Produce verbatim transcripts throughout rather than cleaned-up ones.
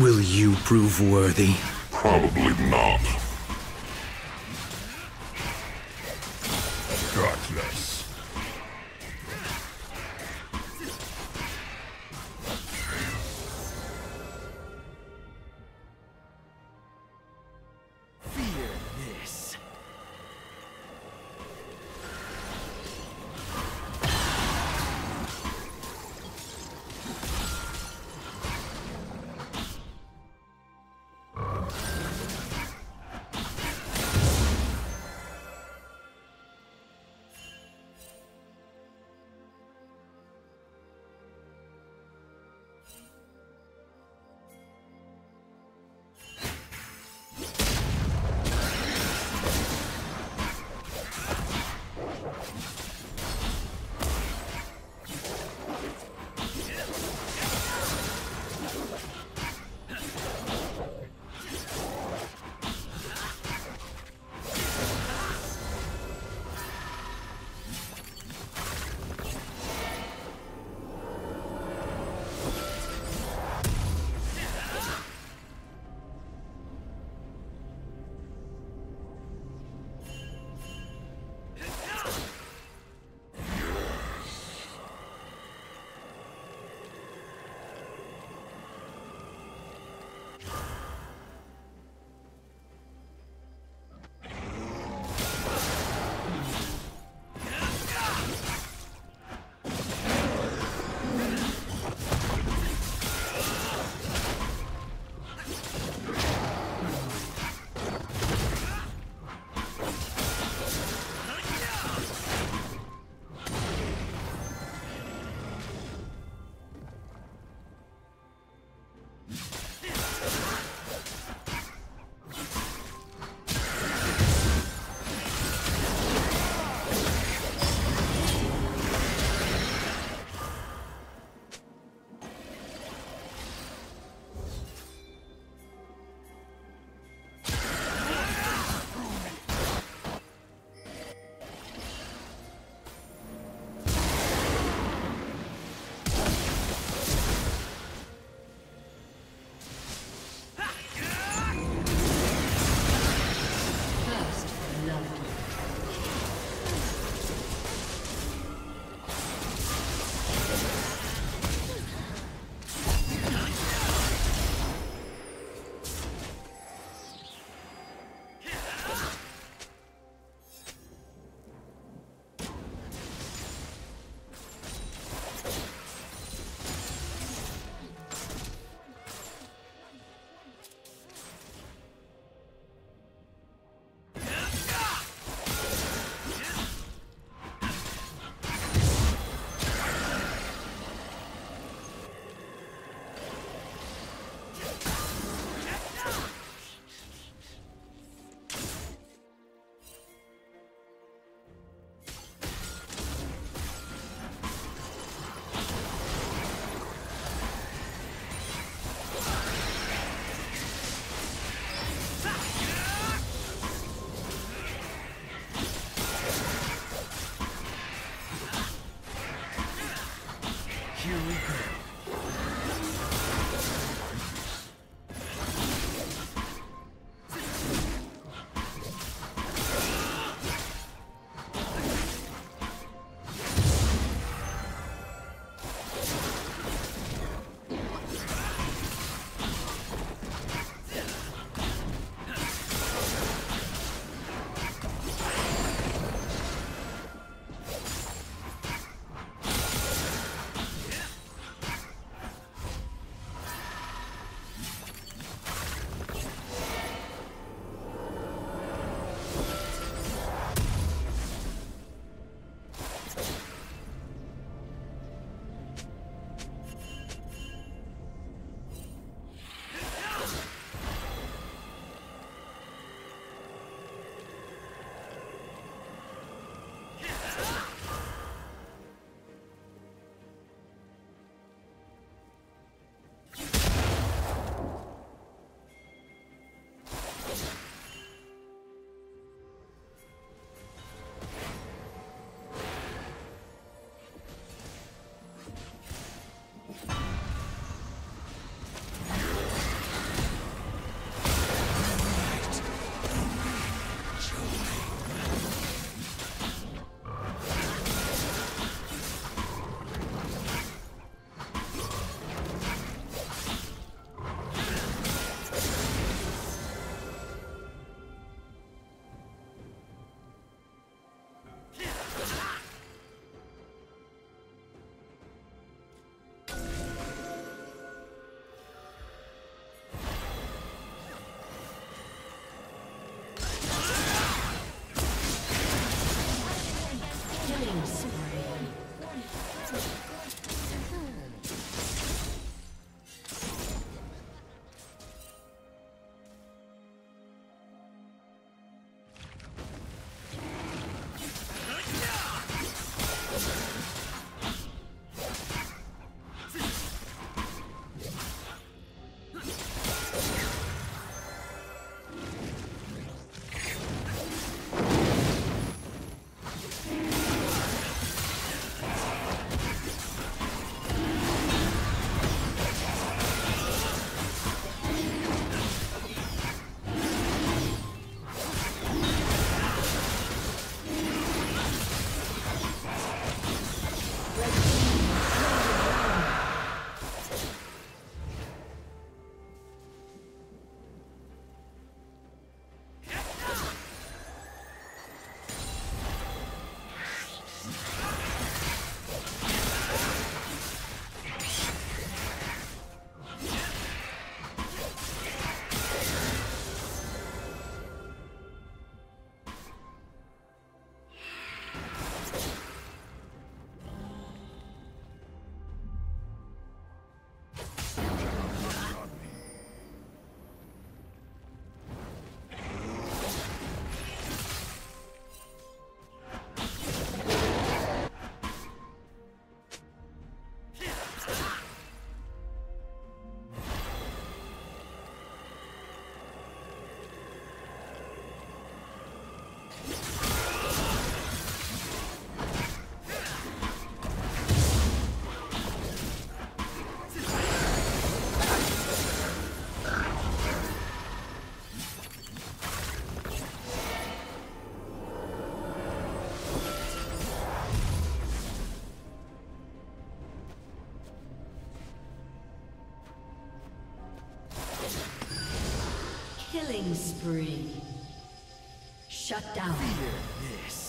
Will you prove worthy? Probably not. Darkness. Killing spree. Shut down. Fear this.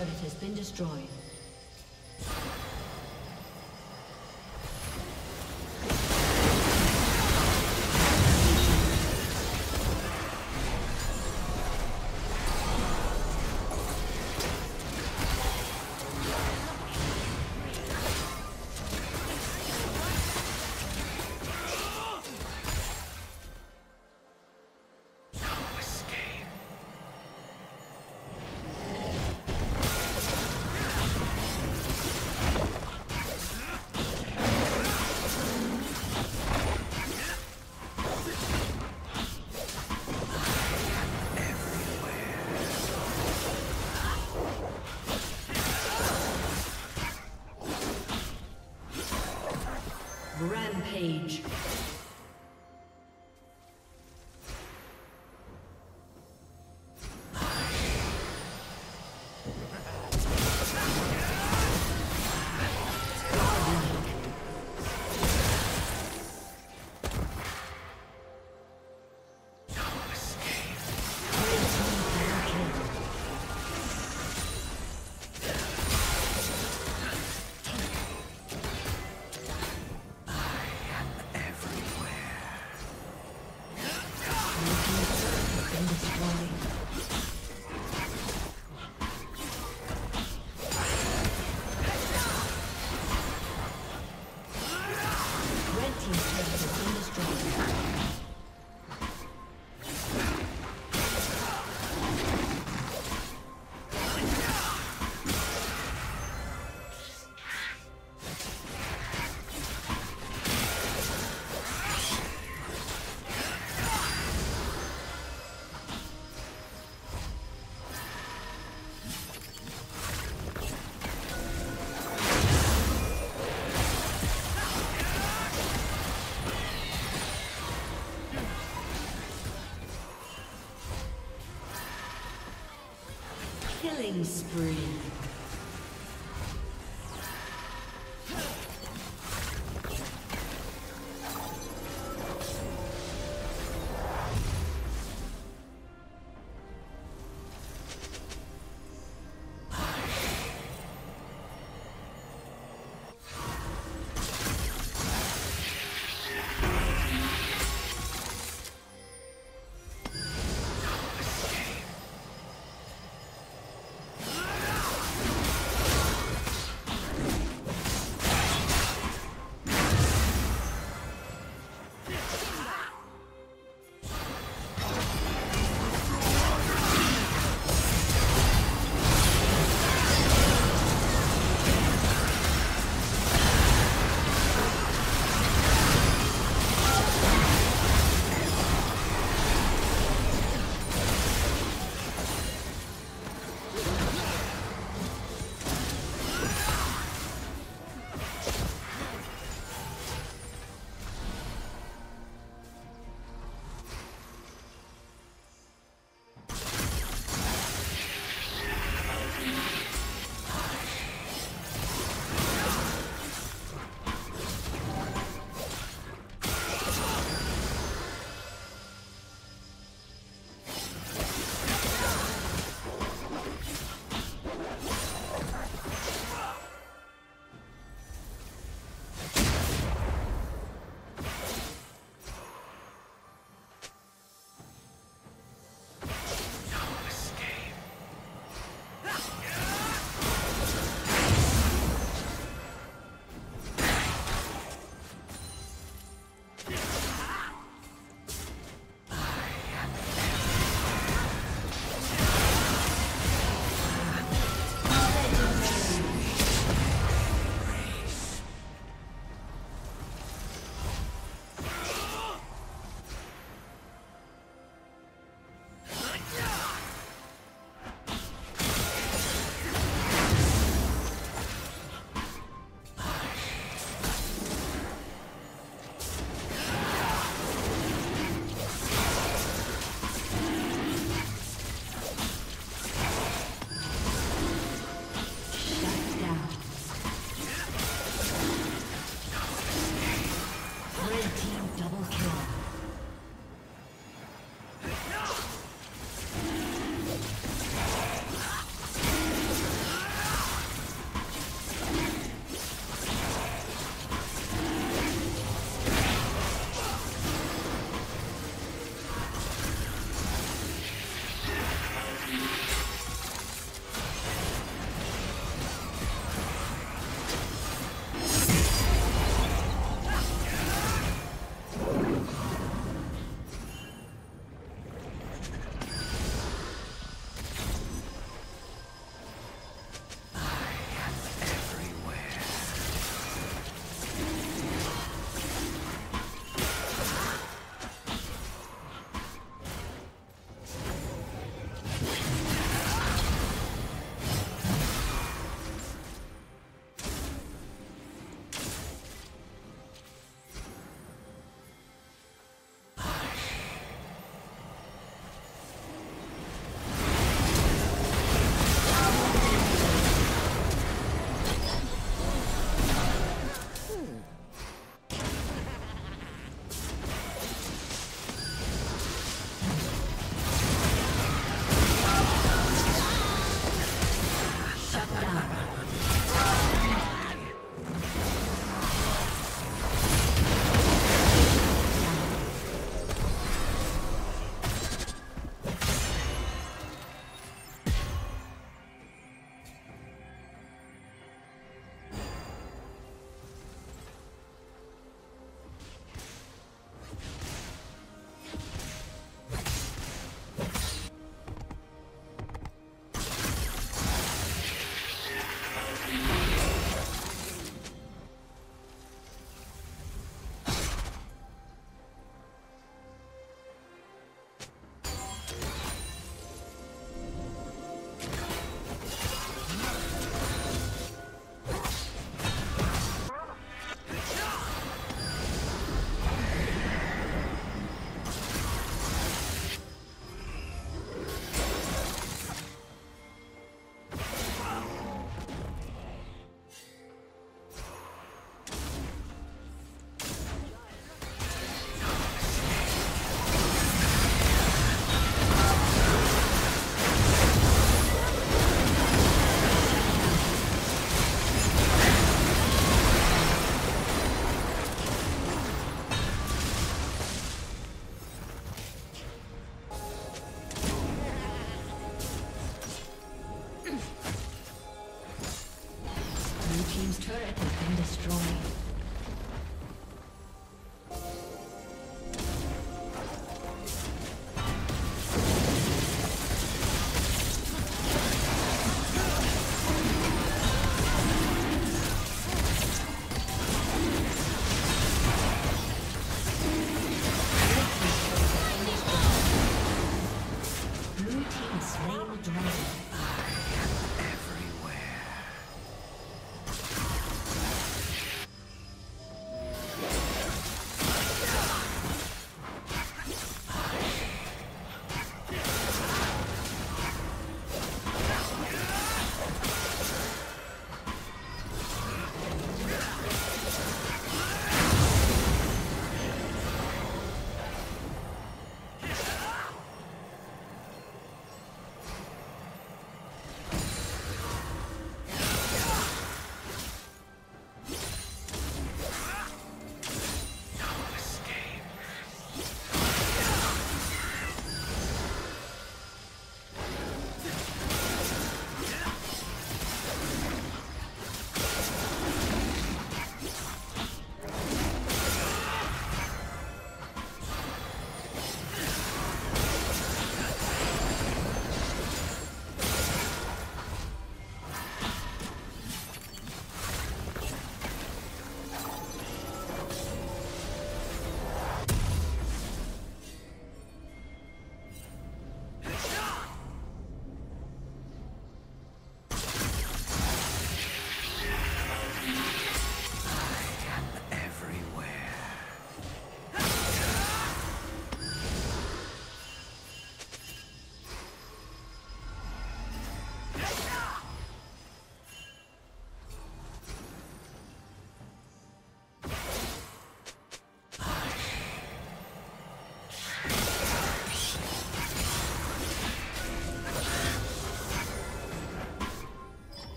turret has been destroyed. Page. Killing spree.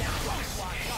Now watch.